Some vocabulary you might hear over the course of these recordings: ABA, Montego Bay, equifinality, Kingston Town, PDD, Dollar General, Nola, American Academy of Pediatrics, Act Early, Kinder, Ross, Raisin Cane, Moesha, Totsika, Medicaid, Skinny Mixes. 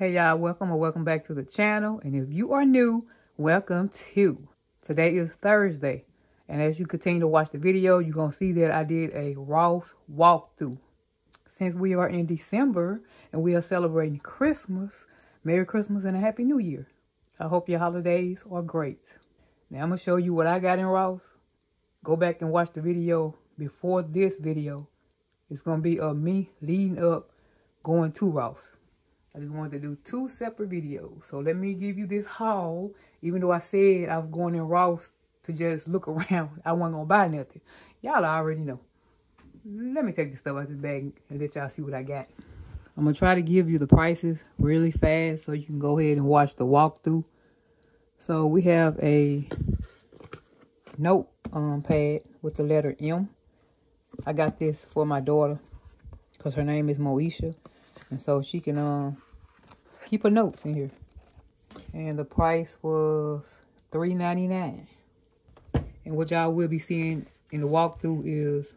Hey y'all, welcome or welcome back to the channel. And if you are new, welcome to. Today is Thursday. And as you continue to watch the video, you're going to see that I did a Ross walkthrough. Since we are in December and we are celebrating Christmas, Merry Christmas and a Happy New Year. I hope your holidays are great. Now I'm going to show you what I got in Ross. Go back and watch the video before this video. It's going to be of me leading up going to Ross. I just wanted to do two separate videos. So let me give you this haul. Even though I said I was going in Ross to just look around, I wasn't going to buy nothing. Y'all already know. Let me take this stuff out of the bag and let y'all see what I got. I'm going to try to give you the prices really fast so you can go ahead and watch the walkthrough. So we have a note pad with the letter M. I got this for my daughter because her name is Moesha. And so she can keep her notes in here. And the price was $3.99. And what y'all will be seeing in the walkthrough is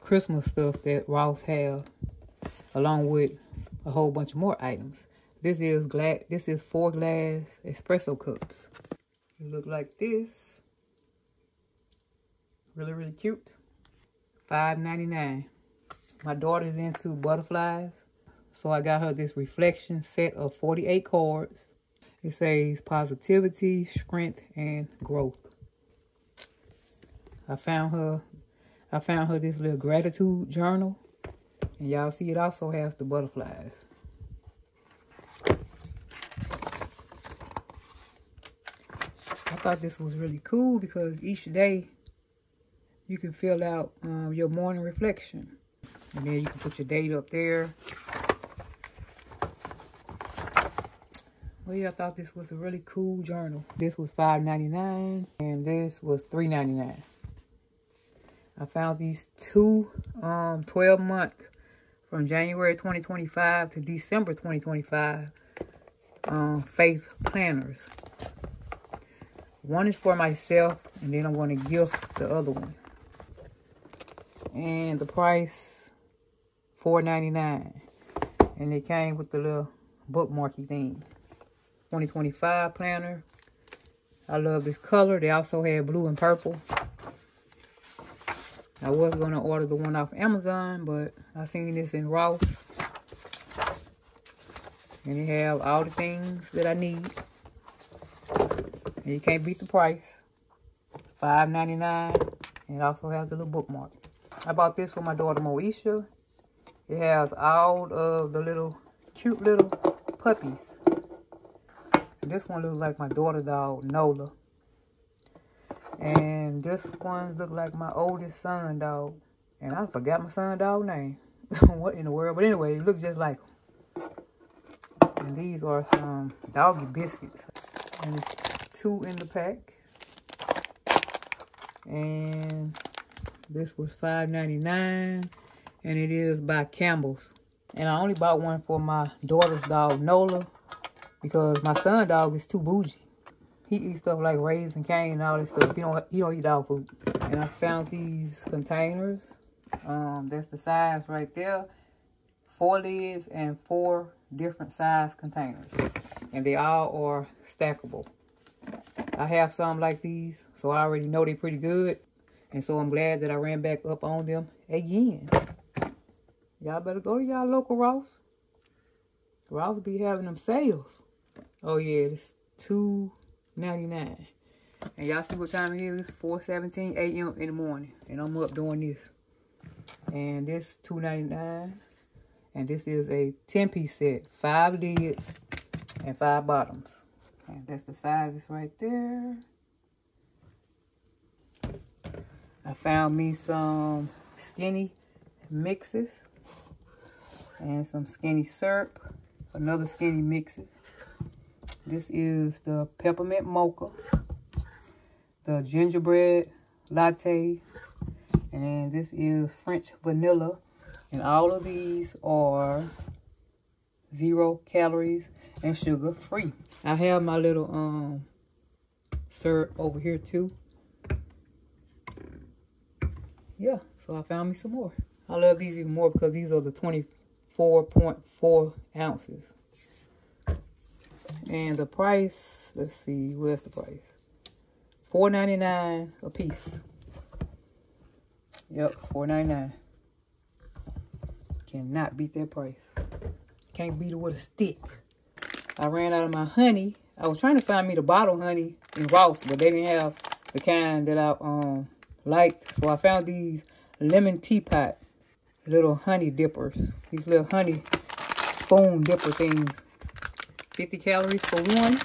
Christmas stuff that Ross have, along with a whole bunch of more items. This is 4-glass espresso cups. They look like this. Really, really cute. $5.99. My daughter's into butterflies, so I got her this reflection set of 48 cards. It says positivity, strength, and growth. I found her this little gratitude journal, and y'all see it also has the butterflies. I thought this was really cool because each day you can fill out your morning reflection. And then you can put your date up there. Well, yeah, I thought this was a really cool journal. This was $5.99 and this was $3.99. I found these two 12-month from January 2025 to December 2025 faith planners. One is for myself, and then I'm going to gift the other one. And the price... $4.99, and it came with the little bookmarky thing. 2025 planner. I love this color. They also had blue and purple. I was going to order the one off Amazon, but I seen this in Ross, and it have all the things that I need, and you can't beat the price. $5.99, and it also has the little bookmark. I bought this for my daughter Moesha. It has all of the little, cute little puppies. And this one looks like my daughter dog, Nola. And this one looks like my oldest son dog. And I forgot my son dog name. What in the world? But anyway, it looks just like him. And these are some doggy biscuits. And there's two in the pack. And this was $5.99. And it is by Campbell's. And I only bought one for my daughter's dog, Nola, because my son's dog is too bougie. He eats stuff like Raisin Cane and all this stuff. He don't eat dog food. And I found these containers. That's the size right there. 4 lids and 4 different size containers. And they all are stackable. I have some like these, so I already know they're pretty good. And so I'm glad that I ran back up on them again. Y'all better go to y'all local Ross. Ross be having them sales. Oh yeah, it's $2.99. And y'all see what time it is? It's 4:17 a.m. in the morning. And I'm up doing this. And this $2.99. And this is a 10-piece set. 5 lids and 5 bottoms. And that's the sizes right there. I found me some Skinny Mixes. And some Skinny syrup, another Skinny Mixes. This is the peppermint mocha, the gingerbread latte, and this is French vanilla. And all of these are 0 calories and sugar free. I have my little syrup over here too. Yeah, so I found me some more. I love these even more because these are the 20 4.4 ounces. And the price, let's see, where's the price? $4.99 a piece. Yep, $4.99. Cannot beat that price. Can't beat it with a stick. I ran out of my honey. I was trying to find me the bottle honey in Ross, but they didn't have the kind that I liked. So I found these lemon teapot little honey dippers. These little honey spoon dipper things. 50 calories for one.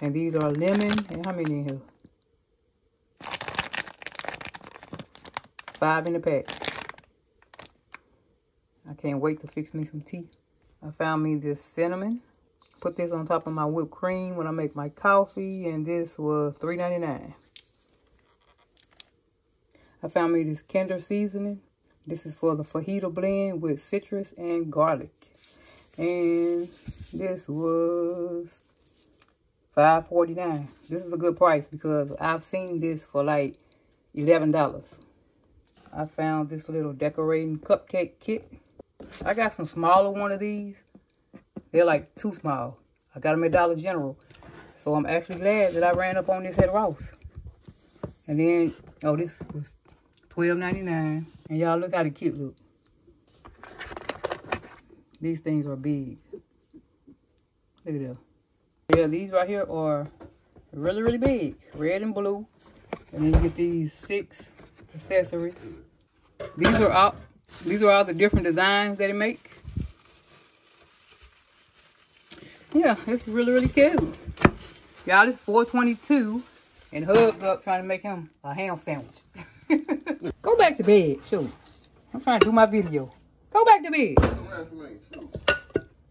And these are lemon. And how many in here? 5 in the pack. I can't wait to fix me some tea. I found me this cinnamon. Put this on top of my whipped cream when I make my coffee. And this was $3.99. I found me this Kinder seasoning. This is for the fajita blend with citrus and garlic. And this was $5.49. This is a good price because I've seen this for like $11. I found this little decorating cupcake kit. I got some smaller one of these. They're like too small. I got them at Dollar General. So I'm actually glad that I ran up on this at Ross. And then, oh, this was $12.99. And y'all, look how the cute look. These things are big. Look at them. Yeah, these right here are really, really big. Red and blue. And then you get these 6 accessories. These are all the different designs that it make. Yeah, it's really, really cute. Y'all, it's $4.22. And Hub's up trying to make him a ham sandwich. Go back to bed, shoot. I'm trying to do my video. Go back to bed.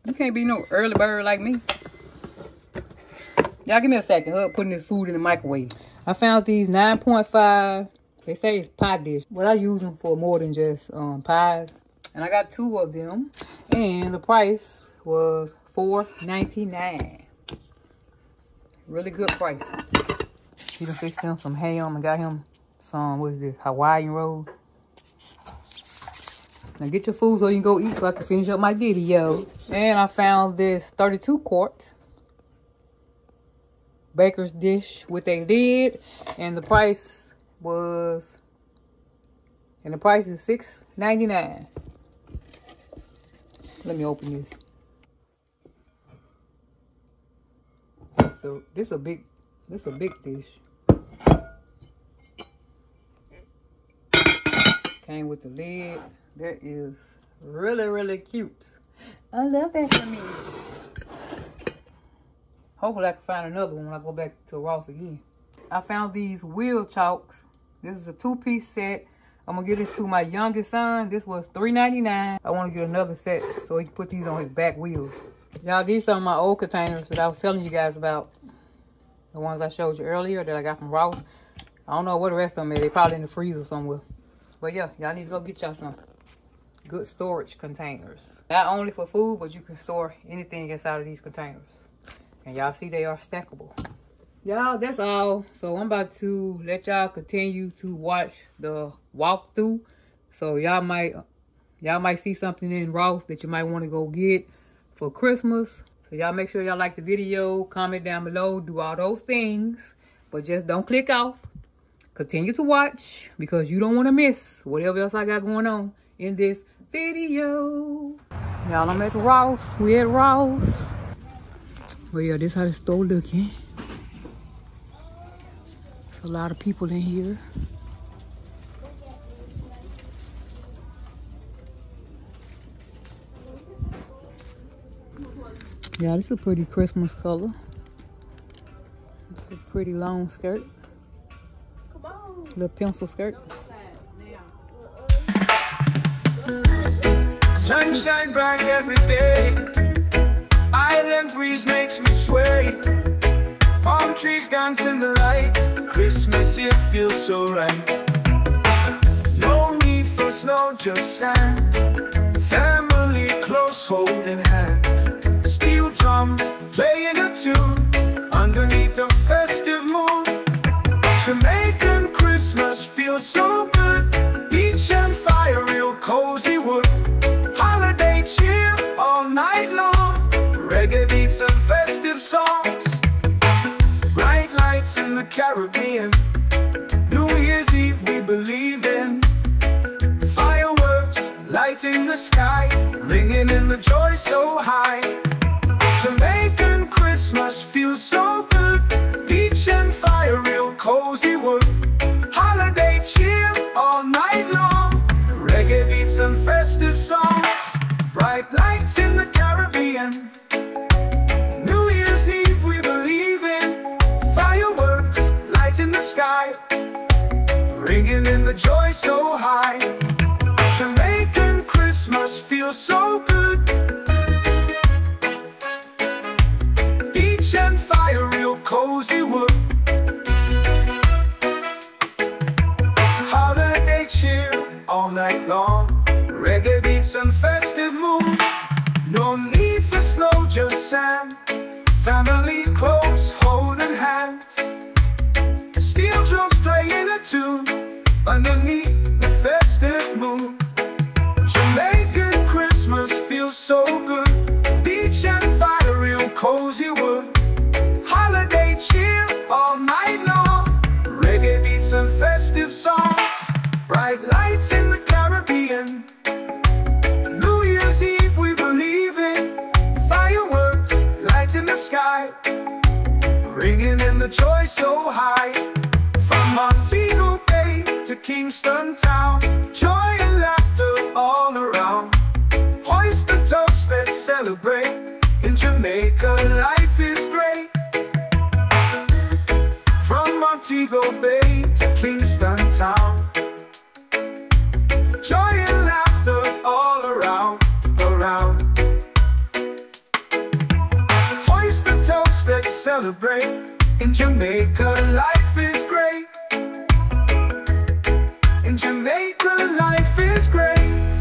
You can't be no early bird like me. Y'all, give me a second. Hub putting this food in the microwave. I found these 9.5. They say it's pie dish, but I use them for more than just pies. And I got 2 of them. And the price was $4.99. Really good price. He done fixed him some ham and got him some, what is this, Hawaiian roll. Now get your food so you can go eat so I can finish up my video. And I found this 32-quart baker's dish with a lid. And the price was, and the price is $6.99. Let me open this. So this is a big dish. Came with the lid. That is really, really cute. I love that for me. Hopefully I can find another one when I go back to Ross again. I found these wheel chalks. This is a 2-piece set. I'm going to give this to my youngest son. This was $3.99. I want to get another set so he can put these on his back wheels. Y'all, these are my old containers that I was telling you guys about. The ones I showed you earlier that I got from Ross. I don't know where the rest of them is. They're probably in the freezer somewhere. But yeah, y'all need to go get y'all some good storage containers. Not only for food, but you can store anything inside of these containers. And y'all see they are stackable. Y'all, that's all. So I'm about to let y'all continue to watch the walkthrough. So y'all might see something in Ross that you might want to go get for Christmas. So y'all make sure y'all like the video, comment down below, do all those things. But just don't click off. Continue to watch because you don't want to miss whatever else I got going on in this video. Y'all, I'm at Ross. We at Ross. But yeah, this is how the store looking. There's a lot of people in here. Yeah, this is a pretty Christmas color. This is a pretty long skirt. Little pencil skirt. Sunshine bright every day. Island breeze makes me sway. Palm trees dance in the light. Christmas, it feels so right. No need for snow, just sand. Family close, holding hands. Steel drums playing a tune underneath the festive moon. Jamaican Christmas feels so good. Beach and fire, real cozy wood. Holiday cheer. Caribbean. New Year's Eve we believe in fireworks, lighting the sky, ringing in the joy so high. Jamaican Christmas feels so good, beach and fire, real cozy work. Holiday cheer all night long, reggae beats and festive songs, bright lights in the Caribbean. New Year's Eve we believe in fireworks, lights in the sky, ringing in the joy so high. Jamaican Christmas feels so good, beach and fire, real cozy wood. Holiday cheer all night long, reggae beats and festive moon. No need for snow, just sand. Family close, holding hands. Steel drums playing a tune underneath the festive moon. Jamaican Christmas feels so good, beach and fire, real cozy wood. Holiday cheer all night long, reggae beats and festive songs, bright lights in the Caribbean. Sky, ringing in the joy so high. From Montego Bay to Kingston Town, joy and laughter all around. Hoist the toast, let's celebrate. In Jamaica, life is great. From Montego Bay to Kingston Town, joy and laughter all around, around. Let's celebrate. In Jamaica, life is great. In Jamaica, life is great.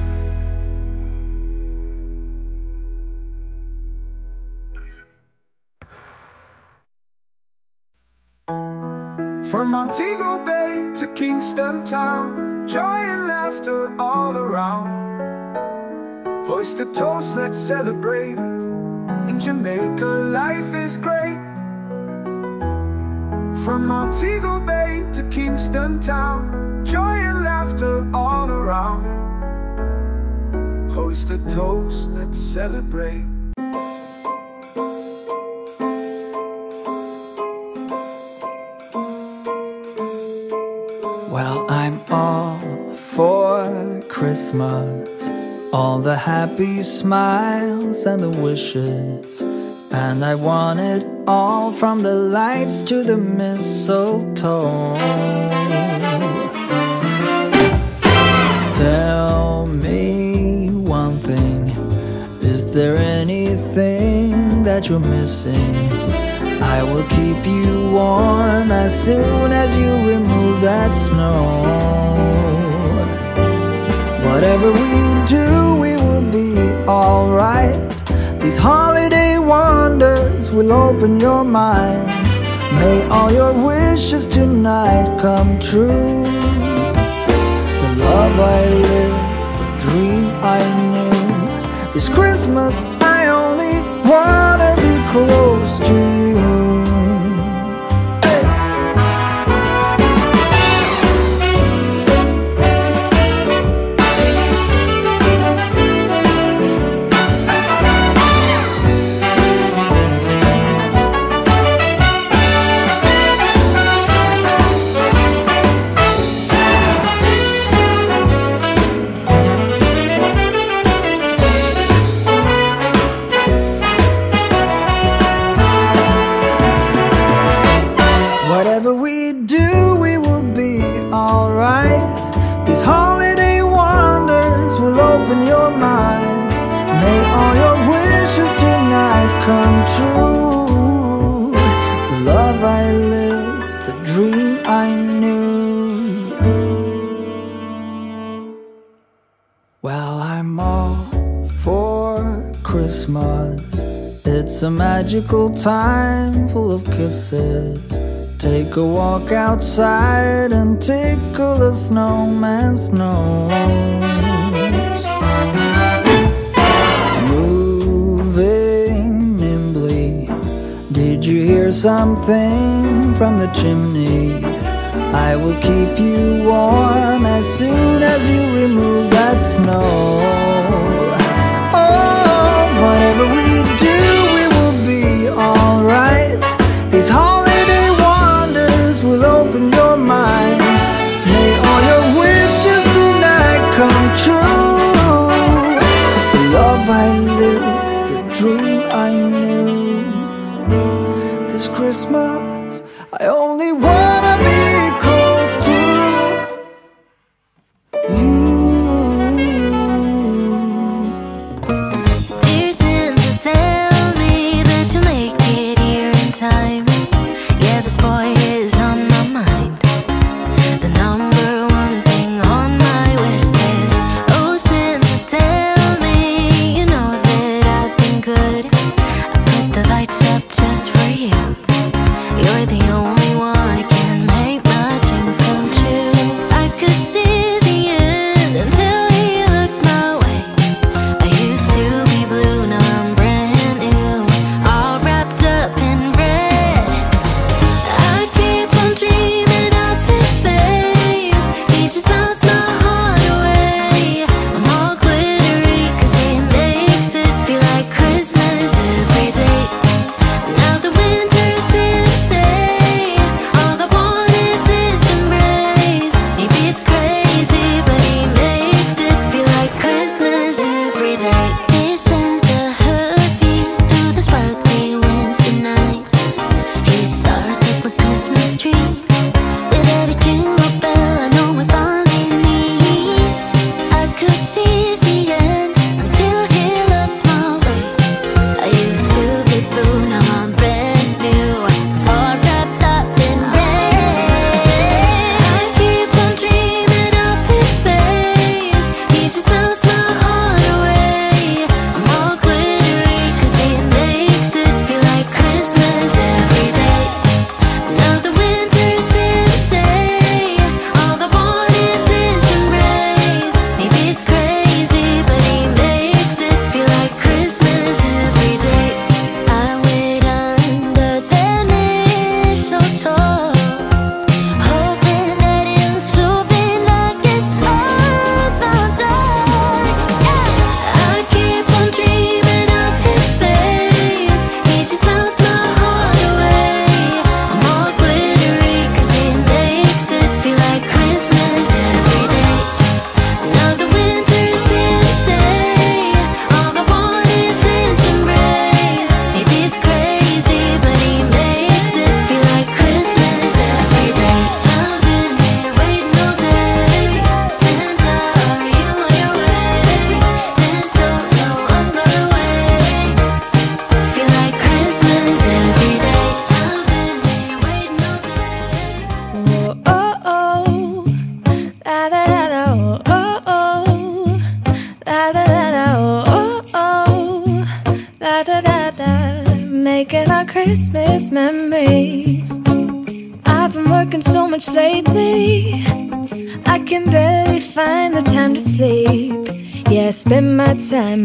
From Montego Bay to Kingston Town, joy and laughter all around. Hoist a toast, let's celebrate. In Jamaica, life is great. From Montego Bay to Kingston Town, joy and laughter all around. Hoist a toast, let's celebrate. Well, I'm all for Christmas, all the happy smiles and the wishes, and I want it all, from the lights to the mistletoe. Tell me one thing, is there anything that you're missing? I will keep you warm as soon as you remove that snow. Whatever we do, we will be alright. These holiday wonders will open your mind. May all your wishes tonight come true. The love I lived, the dream I knew. This Christmas I only wanna be close to you. It's a magical time full of kisses. Take a walk outside and tickle the snowman's nose. Moving nimbly, did you hear something from the chimney. I will keep you warm as soon as you remove that snow. Oh, whatever we do, we will be alright. These holiday wonders will open your mind. May all your wishes tonight come true. The love I lived, the dream I knew. This Christmas, I only wanna be close to you. Dear Santa, tell me that you'll make it here in time. Yeah, this boy is on my mind, the number one thing on my wish list. Oh Santa, tell me you know that I've been good. I put the lights up just for you. You're the only time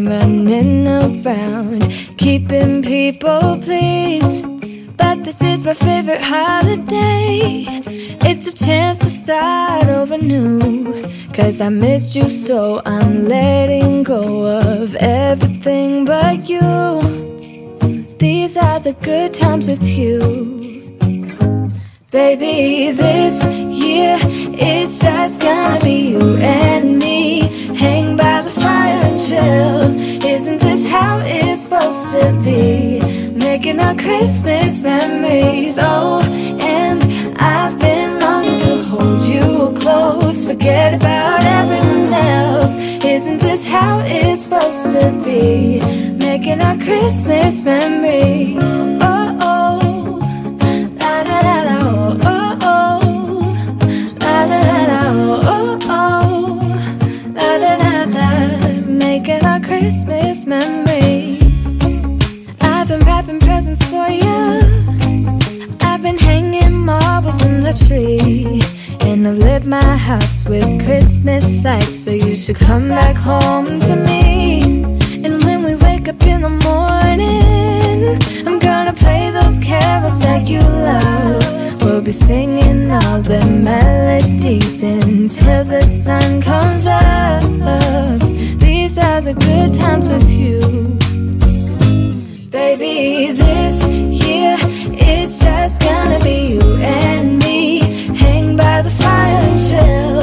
running around, keeping people pleased. But this is my favorite holiday. It's a chance to start over new. Cause I missed you so, I'm letting go of everything but you. These are the good times with you. Baby, this year it's just gonna be you and me. Hang by the fire and chill. Isn't this how it's supposed to be? Making our Christmas memories. Oh, and I've been longing to hold you close. Forget about everyone else. Isn't this how it's supposed to be? Making our Christmas memories. Oh, oh, la da da da. Oh, oh, la da da da. Oh, oh, la da da da. Making our Christmas memories. I've been wrapping presents for you. I've been hanging marbles in the tree. And I've lit my house with Christmas lights. So you should come back home to me. And when we wake up in the morning, I'm gonna play those carols that you love. singing all the melodies until the sun comes up. These are the good times with you, baby. This year it's just gonna be you and me, hang by the fire and chill.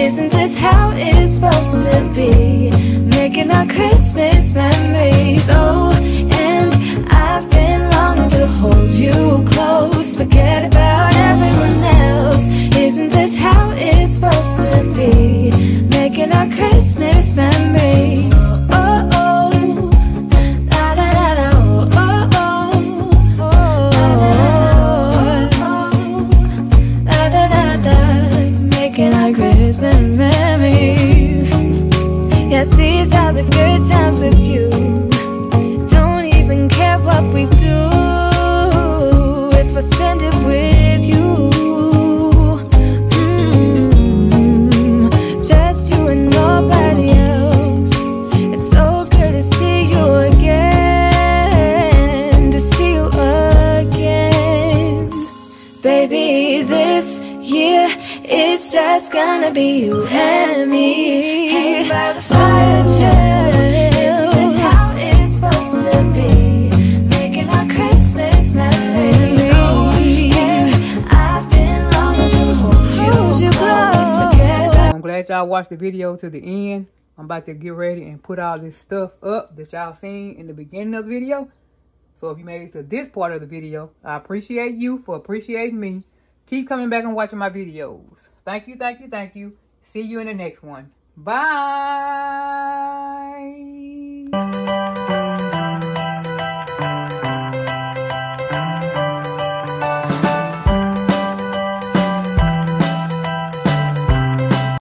Isn't this how it's supposed to be? Making our Christmas memories. Oh, and I've been longing to hold you close. Forget about everyone else. Isn't this how it's supposed to be? Making our Christmas memories. Oh, oh, la da da da. Oh, oh, oh, oh, la da da da. Making our Christmas memories. Yes, these are the good times with you. Don't even care what we do. If I spend it with you, just you and nobody else. It's so good to see you again, to see you again, baby. This year it's just gonna be you and me, hanging by the fire chair. Isn't this how it's supposed to be? Making our Christmas memories. Glad y'all watched the video to the end. I'm about to get ready and put all this stuff up that y'all seen in the beginning of the video. So if you made it to this part of the video, I appreciate you for appreciating me. Keep coming back and watching my videos. Thank you, thank you, thank you. See you in the next one. Bye.